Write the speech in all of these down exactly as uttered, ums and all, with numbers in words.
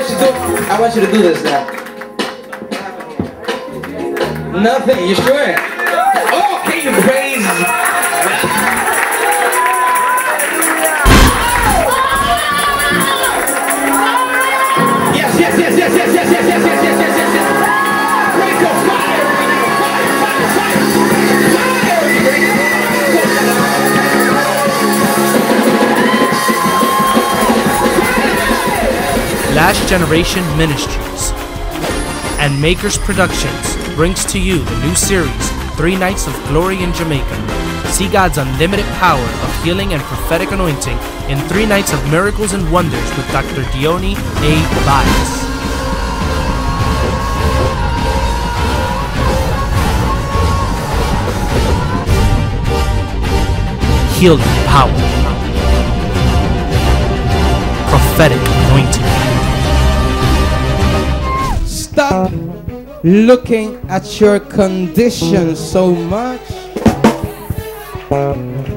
want you to, I want you to do this now. Nothing, you sure? Oh, can you praise? Yes, yes, yes, yes, yes, yes, yes, yes, yes, yes, yes, yes, yes. Break the fire, fire, fire, fire, fire, break the fire. Last Generation Ministries and Makers Productions brings to you the new series, Three Nights of Glory in Jamaica. See God's unlimited power of healing and prophetic anointing in Three Nights of Miracles and Wonders with Doctor Dionny Baez. Healing power. Prophetic anointing. Stop looking at your condition so much,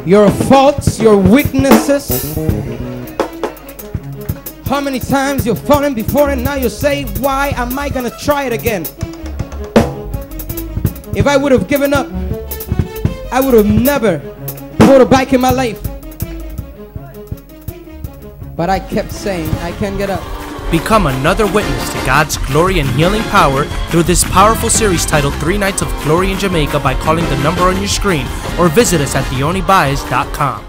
your faults, your weaknesses, how many times you've fallen before and now you say, why am I gonna try it again? If I would have given up, I would have never bought a bike in my life. But I kept saying, I can't get up. Become another witness to God's glory and healing power through this powerful series titled Three Nights of Glory in Jamaica by calling the number on your screen or visit us at dionny baez dot com.